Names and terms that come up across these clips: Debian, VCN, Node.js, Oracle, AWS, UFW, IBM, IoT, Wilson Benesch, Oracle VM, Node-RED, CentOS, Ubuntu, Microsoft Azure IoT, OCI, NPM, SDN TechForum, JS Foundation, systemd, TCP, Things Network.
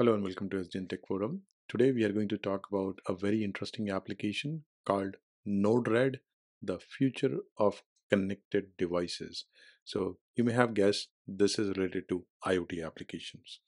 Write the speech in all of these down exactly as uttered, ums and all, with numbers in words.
Hello and welcome to S D N TechForum. Today we are going to talk about a very interesting application called Node-RED, the future of connected devices. So you may have guessed this is related to IoT applications,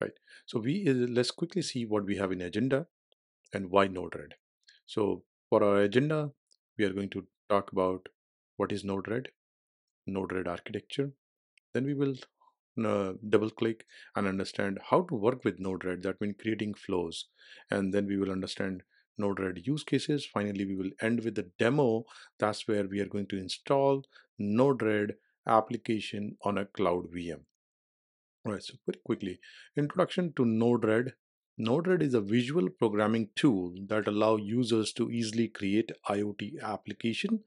right? So we let's quickly see what we have in agenda and why Node-RED. So for our agenda, we are going to talk about what is Node-RED, Node-RED architecture. Then we will Uh, double click and understand how to work with Node-RED, that means creating flows, and then we will understand Node-RED use cases. Finally, we will end with the demo. That's where we are going to install Node-RED application on a cloud V M. All right, so very quickly, introduction to Node-RED. Node-RED is a visual programming tool that allows users to easily create IoT application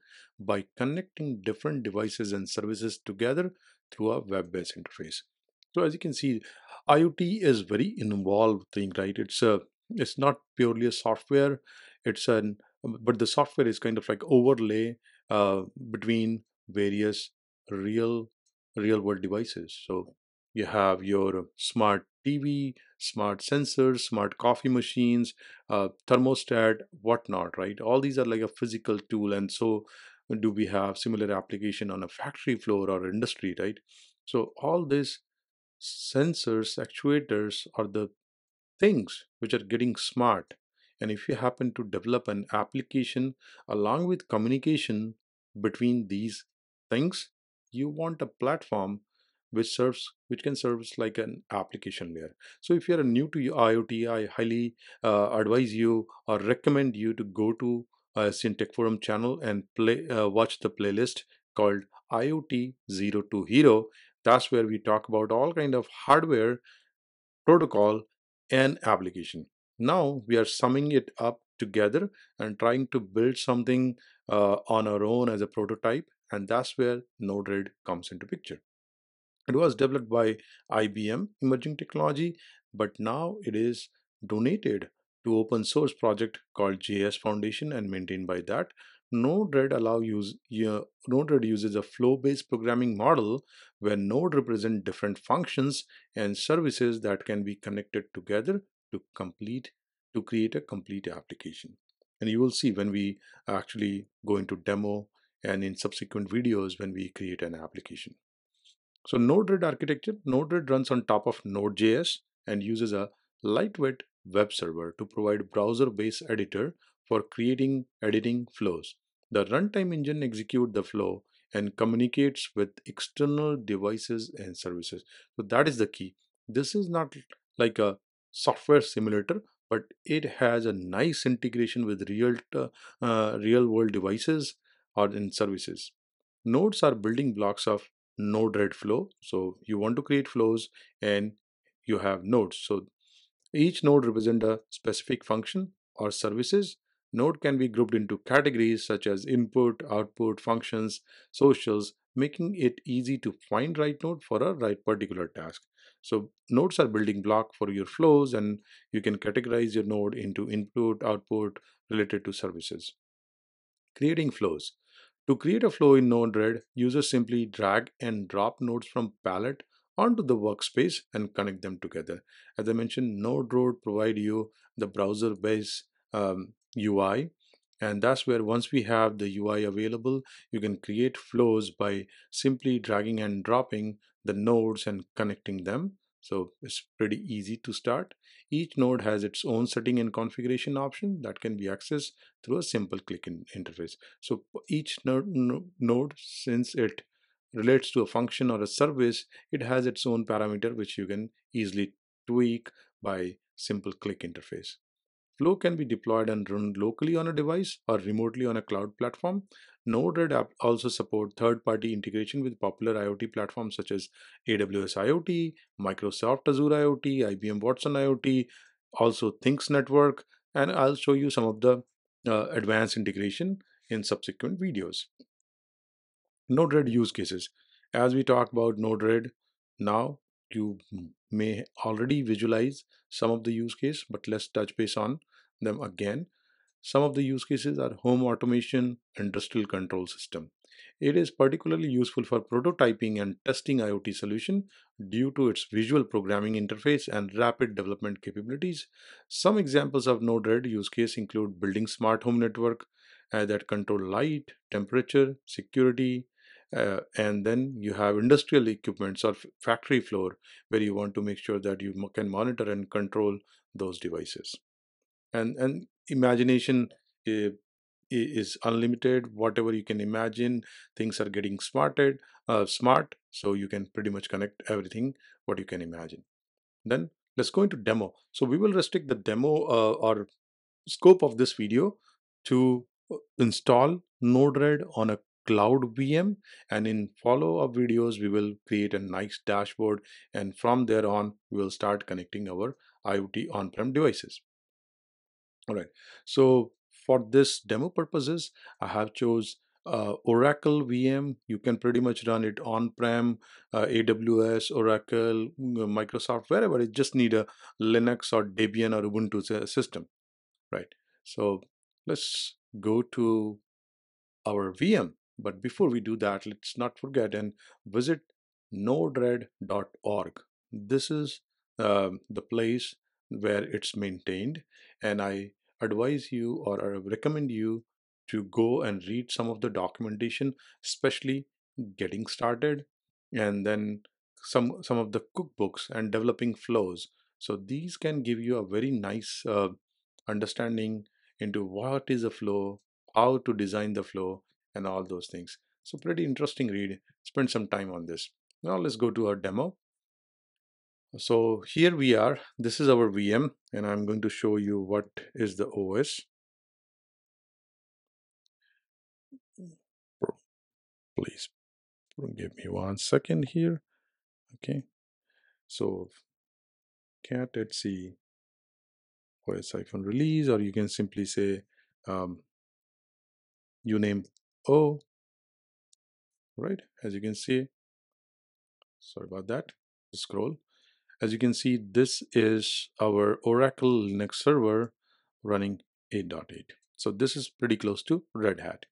by connecting different devices and services together through a web-based interface. So as you can see, IoT is very involved thing, right? It's a, it's not purely a software. It's an, but the software is kind of like overlay uh, between various real, real world devices. So you have your smart T V, smart sensors, smart coffee machines, uh, thermostat, whatnot, right? All these are like a physical tool, and so do we have similar application on a factory floor or industry, right? So all these sensors, actuators are the things which are getting smart. And if you happen to develop an application along with communication between these things, you want a platform which serves, which can serve like an application layer. So if you're new to IoT, I highly uh, advise you or recommend you to go to Uh, S D N TechForum channel and play uh, watch the playlist called IoT Zero to Hero. That's where we talk about all kind of hardware, protocol, and application. Now we are summing it up together and trying to build something uh, on our own as a prototype, and that's where Node-RED comes into picture. It was developed by I B M Emerging Technology, but now it is donated to open source project called J S Foundation and maintained by that. Node-RED allow use uh, Node-RED uses a flow-based programming model where node represent different functions and services that can be connected together to complete to create a complete application. And you will see when we actually go into demo and in subsequent videos when we create an application. So Node-RED architecture, Node-RED runs on top of Node.js and uses a lightweight web server to provide browser-based editor for creating editing flows. The runtime engine executes the flow and communicates with external devices and services. So that is the key. This is not like a software simulator, but it has a nice integration with real uh, real-world devices or in services. Nodes are building blocks of Node-RED flow. So you want to create flows and you have nodes. So each node represents a specific function or services. Node can be grouped into categories such as input, output, functions, socials, making it easy to find right node for a right particular task. So nodes are building block for your flows, and you can categorize your node into input, output related to services. Creating flows. To create a flow in Node-RED, users simply drag and drop nodes from palette onto the workspace and connect them together. As I mentioned, Node-RED provide you the browser-based um, U I, and that's where once we have the U I available, you can create flows by simply dragging and dropping the nodes and connecting them. So it's pretty easy to start. Each node has its own setting and configuration option that can be accessed through a simple click in interface. So each node, node since it relates to a function or a service, it has its own parameter which you can easily tweak by simple click interface. Flow can be deployed and run locally on a device or remotely on a cloud platform. Node-RED app also support third-party integration with popular IoT platforms such as A W S IoT, Microsoft Azure IoT, I B M Watson IoT, also Things Network, and I'll show you some of the uh, advanced integration in subsequent videos. Node-RED use cases. As we talk about Node-RED now, you may already visualize some of the use case, but let's touch base on them again. Some of the use cases are home automation, industrial control system. It is particularly useful for prototyping and testing IoT solution due to its visual programming interface and rapid development capabilities. Some examples of Node-RED use case include building smart home network uh, that control light, temperature, security, uh, and then you have industrial equipments or factory floor where you want to make sure that you can monitor and control those devices. And, and imagination uh, is unlimited. Whatever you can imagine, things are getting smarted, uh, smart, so you can pretty much connect everything what you can imagine. Then let's go into demo. So we will restrict the demo uh, or scope of this video to install Node-RED on a cloud V M, and in follow-up videos we will create a nice dashboard, and from there on we will start connecting our IoT on-prem devices. All right, so for this demo purposes, I have chose uh, Oracle V M. You can pretty much run it on-prem, uh, A W S, Oracle, Microsoft, wherever. It just need a Linux or Debian or Ubuntu system, right? So let's go to our V M. But before we do that, let's not forget and visit node red dot org. This is uh, the place where it's maintained, and I advise you or recommend you to go and read some of the documentation, especially getting started, and then some some of the cookbooks and developing flows. So these can give you a very nice uh, understanding into what is a flow, how to design the flow, and all those things. So pretty interesting read. Spend some time on this. Now let's go to our demo. So here we are. This is our V M, and I'm going to show you what is the O S. Please give me one second here. Okay. So cat, let's see, O S hyphen release, or you can simply say um, you name O, right? As you can see, sorry about that, scroll. As you can see, this is our Oracle Linux server running eight point eight. So this is pretty close to Red Hat.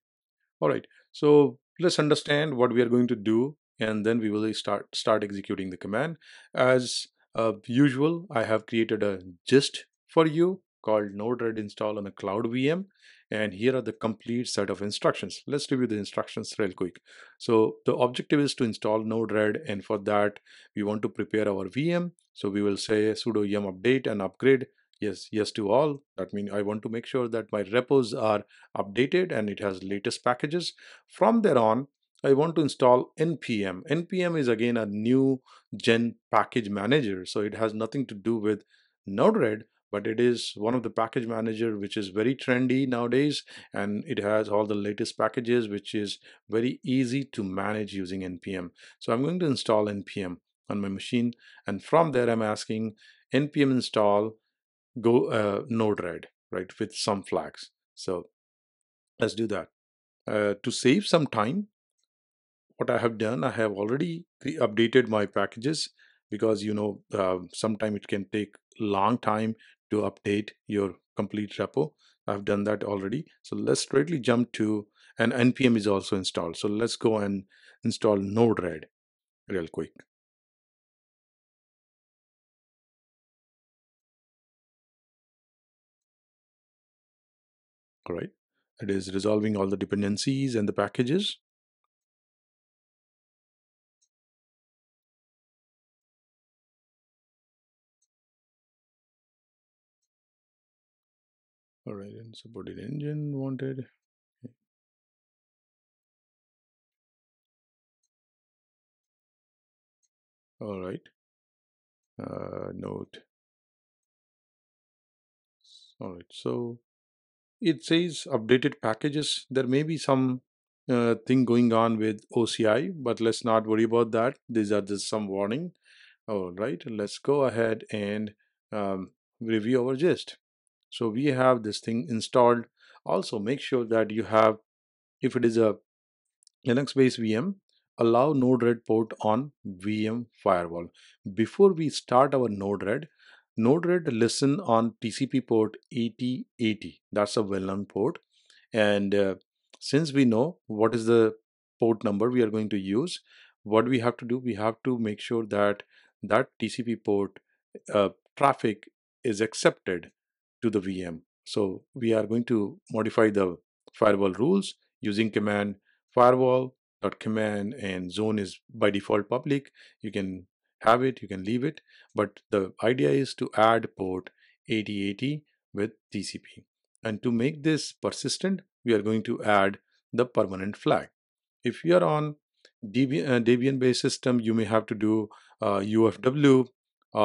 All right, so let's understand what we are going to do, and then we will start start executing the command. As uh, usual, I have created a gist for you called Node-RED install on a cloud V M, and here are the complete set of instructions. Let's review the instructions real quick. So the objective is to install Node-RED, and for that we want to prepare our V M. So we will say sudo yum update and upgrade, yes, yes to all. That means I want to make sure that my repos are updated and it has latest packages. From there on, I want to install N P M. N P M is again a new gen package manager, so it has nothing to do with Node-RED, but it is one of the package manager which is very trendy nowadays, and it has all the latest packages, which is very easy to manage using N P M. So I'm going to install N P M on my machine, and from there I'm asking N P M install go uh, Node-RED, right, with some flags. So let's do that. Uh, to save some time, what I have done, I have already updated my packages, because you know uh, sometimes it can take long time to update your complete repo. I've done that already. So let's straightly jump to, and N P M is also installed. So let's go and install Node-RED real quick. All right, it is resolving all the dependencies and the packages. All right, and supported engine wanted. Okay. All right, uh, note. All right, so it says updated packages. There may be some uh, thing going on with O C I, but let's not worry about that. These are just some warning. All right, let's go ahead and um, review our gist. So we have this thing installed. Also make sure that you have, if it is a Linux-based V M, allow Node-RED port on V M firewall. Before we start our Node-RED, Node-RED listen on T C P port eighty eighty. That's a well-known port. And uh, since we know what is the port number we are going to use, what we have to do, we have to make sure that that T C P port uh, traffic is accepted to the V M. So we are going to modify the firewall rules using command firewall dot command, and zone is by default public. You can have it, you can leave it, but the idea is to add port eighty eighty with T C P. And to make this persistent, we are going to add the permanent flag. If you are on Debian, uh, Debian based system, you may have to do uh, U F W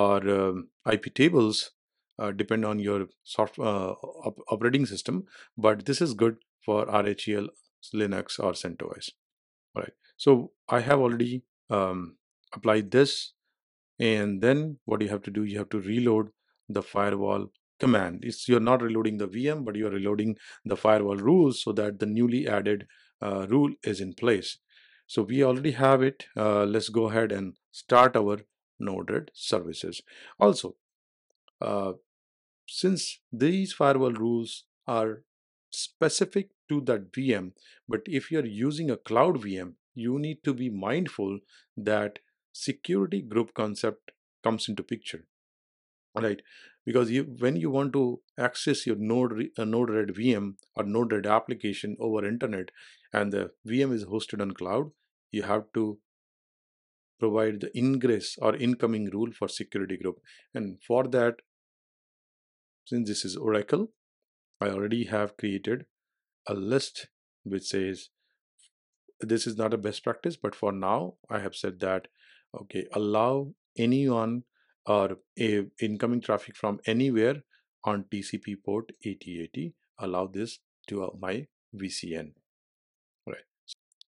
or um, I P tables, uh, depend on your soft, uh, op operating system, but this is good for R H E L, Linux or CentOS. All right, so I have already um, applied this, and then what you have to do, you have to reload the firewall command. It's, you're not reloading the V M, but you're reloading the firewall rules so that the newly added uh, rule is in place. So we already have it. Uh, let's go ahead and start our Node-RED services. Also, uh, since these firewall rules are specific to that V M, but if you're using a cloud V M, you need to be mindful that security group concept comes into picture. All right, because you, when you want to access your Node, uh, Node-RED V M or Node-RED application over internet, and the V M is hosted on cloud, you have to provide the ingress or incoming rule for security group. And for that, since this is Oracle, I already have created a list which says, this is not a best practice, but for now I have said that, okay, allow anyone or a incoming traffic from anywhere on T C P port eighty eighty, allow this to my V C N.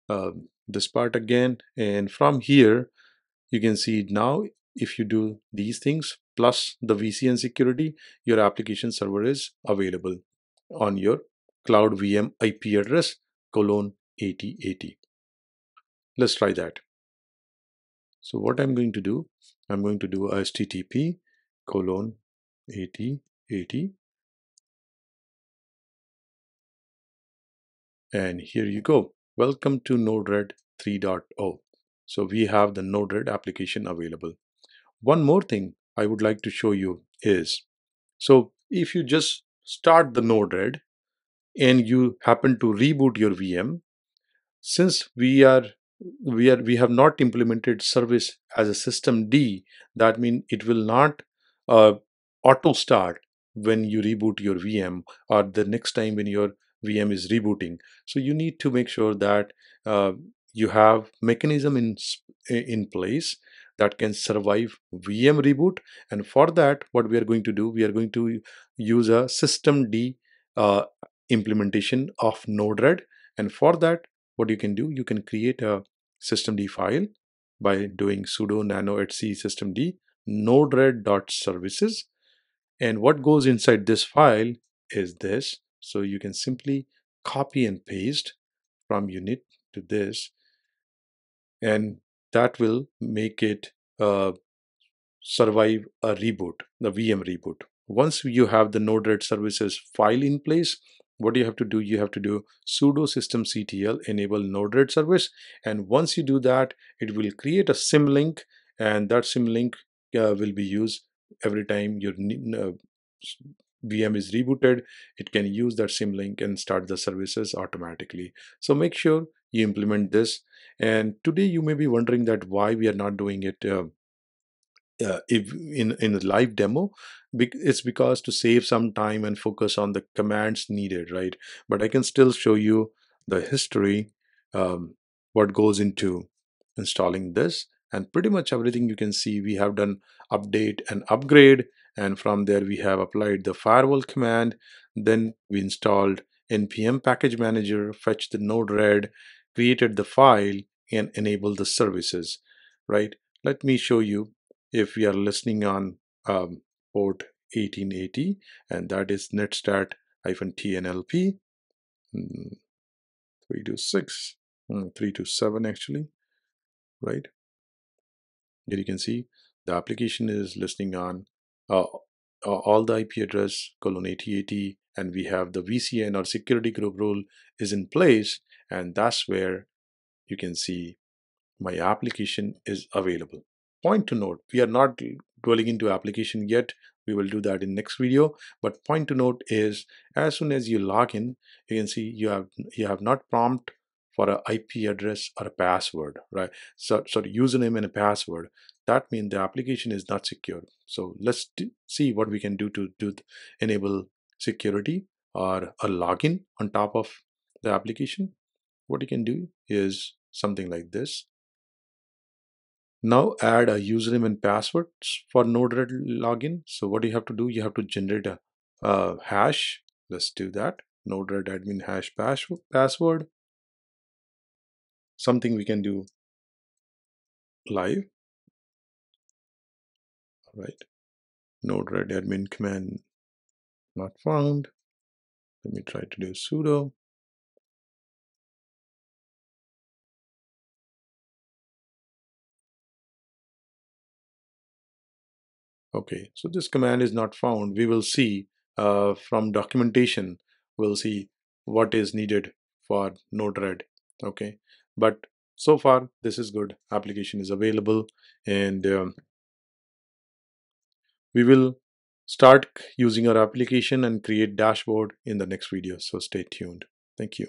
Uh, this part again, and from here you can see now if you do these things plus the V C N security, your application server is available on your cloud V M I P address colon eighty eighty. Let's try that. So what I'm going to do, I'm going to do H T T P colon eighty eighty, and here you go. Welcome to Node-RED three point oh. So we have the Node-RED application available. One more thing I would like to show you is, so if you just start the Node-RED and you happen to reboot your V M, since we are we are we have not implemented service as a systemd, that means it will not uh, auto start when you reboot your V M or the next time when your V M is rebooting. So you need to make sure that uh, you have mechanism in in place that can survive V M reboot. And for that, what we are going to do, we are going to use a systemd uh, implementation of Node-RED. And for that, what you can do, you can create a systemd file by doing sudo nano etc systemd node-red.services. And what goes inside this file is this. So you can simply copy and paste from unit to this, and that will make it uh, survive a reboot, the V M reboot. Once you have the Node-RED services file in place, what do you have to do? You have to do sudo systemctl enable Node-RED service. And once you do that, it will create a symlink, and that symlink uh, will be used every time your uh, V M is rebooted. It can use that symlink and start the services automatically. So make sure you implement this. And today you may be wondering that why we are not doing it uh, uh, if in in a live demo. It's because to save some time and focus on the commands needed, right? But I can still show you the history, um, what goes into installing this, and pretty much everything you can see. We have done update and upgrade. And from there, we have applied the firewall command. Then we installed N P M package manager, fetched the Node-RED, created the file, and enabled the services, right? Let me show you if we are listening on um, port eighteen eighty, and that is netstat-tnlp, three two six, three two seven actually, right? Here you can see the application is listening on Uh, uh, all the I P address colon eighty eighty, and we have the V C N or security group rule is in place, and that's where you can see my application is available. Point to node, we are not dwelling into application yet. We will do that in next video. But point to node is as soon as you log in, you can see you have you have not prompt for an I P address or a password, right? So, so the username and a password. That means the application is not secure. So let's see what we can do to do enable security or a login on top of the application. What you can do is something like this. Now add a username and passwords for Node-RED login. So what do you have to do? You have to generate a, a hash. Let's do that. Node-RED admin hash password. Something we can do live. All right. Node-RED admin command not found. Let me try to do sudo. Okay, so this command is not found. We will see uh, from documentation, we'll see what is needed for Node-RED. Okay, but so far this is good. Application is available, and um, we will start using our application and create dashboard in the next video. So stay tuned. Thank you.